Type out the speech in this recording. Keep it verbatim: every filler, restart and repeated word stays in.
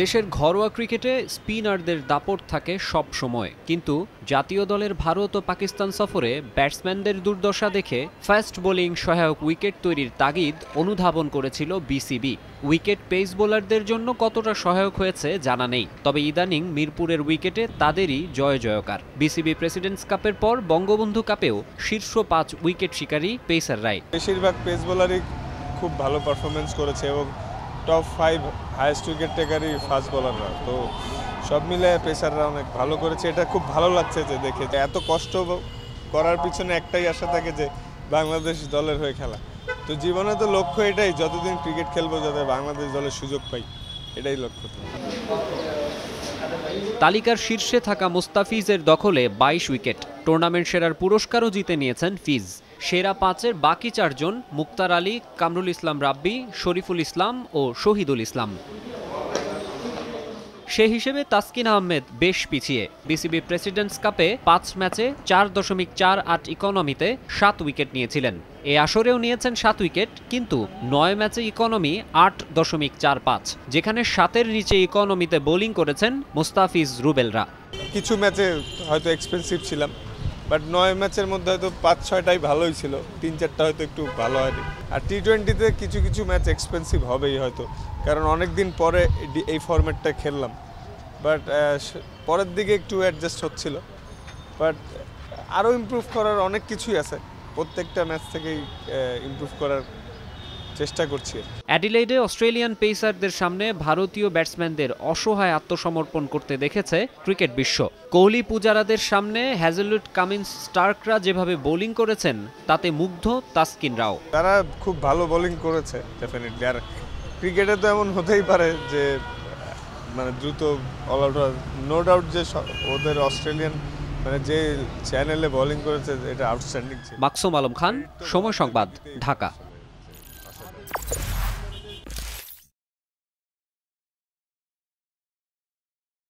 দেশের ঘরোয়া ক্রিকেটে স্পিনারদের দাপট থাকে সব সময়, কিন্তু জাতীয় দলের ভারত ও পাকিস্তান সফরে ব্যাটসম্যানদের দুর্দশা দেখে ফাস্ট বোলিং সহায়ক উইকেট তৈরির তাগিদ অনুধাবন করেছিল বিসিবি। উইকেট পেস বোলারদের জন্য কতটা সহায়ক হয়েছে জানা নেই, তবে ইদানিং মিরপুরের উইকেটে তাদেরই জয় জয়কার। বিসিবি প্রেসিডেন্টস কাপের পর বঙ্গবন্ধু কাপেও শীর্ষ পাঁচ উইকেট শিকারী পেসাররাই। বেশিরভাগ পেস বোলারই খুব ভালো পারফরমেন্স করেছে এবং টপ ফাইভ হাইয়েস্ট উইকেট টেকারই ফাস্ট বোলাররা, তো সব মিলে পেসাররা অনেক ভালো করেছে। এটা খুব ভালো লাগছে যে দেখে, এত কষ্ট করার পিছনে একটাই আশা থাকে যে বাংলাদেশ দলের হয়ে খেলা। তো জীবনে তো লক্ষ্য এটাই, যতদিন ক্রিকেট খেলবো যাতে বাংলাদেশ দলের সুযোগ পাই, এটাই লক্ষ্য। তালিকার শীর্ষে থাকা মুস্তাফিজের দখলে বাইশ উইকেট, টুর্নামেন্ট সেরার পুরস্কারও জিতে নিয়েছেন ফিজ। সেরা পাঁচের বাকি চারজন মুক্তার আলী, কামরুল ইসলাম রাব্বি, শরীফুল ইসলাম ও শহীদুল ইসলাম। সে হিসেবে তাসকিন আহমেদ বেশ পিছিয়ে। বিসিবি প্রেসিডেন্টস কাপে পাঁচ ম্যাচে চার দশমিক চার আট ইকোনমিতে সাত উইকেট নিয়েছিলেন। এ আসরেও নিয়েছেন সাত উইকেট, কিন্তু নয় ম্যাচে ইকোনমি আট দশমিক চার পাঁচ, যেখানে সাতের নিচে ইকোনমিতে বোলিং করেছেন মুস্তাফিজ রুবেলরা। কিছু ম্যাচে হয়তো এক্সপেন্সিভ ছিলাম, বাট নয় ম্যাচের মধ্যে হয়তো পাঁচ ছয়টাই ভালোই ছিল, তিন চারটা হয়তো একটু ভালো হয়নি। আর টি টোয়েন্টিতে কিছু কিছু ম্যাচ এক্সপেন্সিভ হবেই হয়তো, কারণ অনেক দিন পরে এই ফরম্যাটটা খেললাম, বাট পরের দিকে একটু অ্যাডজাস্ট হচ্ছিল। বাট আরও ইমপ্রুভ করার অনেক কিছুই আছে, প্রত্যেকটা ম্যাচ থেকেই ইমপ্রুভ করার চেষ্টা করছি। অ্যাডিলেডে অস্ট্রেলিয়ান পেসারদের সামনে ভারতীয় ব্যাটসম্যানদের অসহায় আত্মসমর্পণ করতে দেখেছে ক্রিকেট বিশ্ব। কোহলি পূজারাদের সামনে হ্যাজেলউড, কামিন্স, স্টার্করা যেভাবে বোলিং করেছেন তাতে মুগ্ধ তাসকিনরাও। তারা খুব ভালো বোলিং করেছে ডেফিনেটলি। আর ক্রিকেটে তো এমন হতেই পারে যে মানে দ্রুত অলআউটার, নো ডাউট যে ওদের অস্ট্রেলিয়ান মানে যে চ্যানেলে বোলিং করেছে এটা আউটস্ট্যান্ডিং ছিল। মাকসুম আলম খান, সময় সংবাদ, ঢাকা।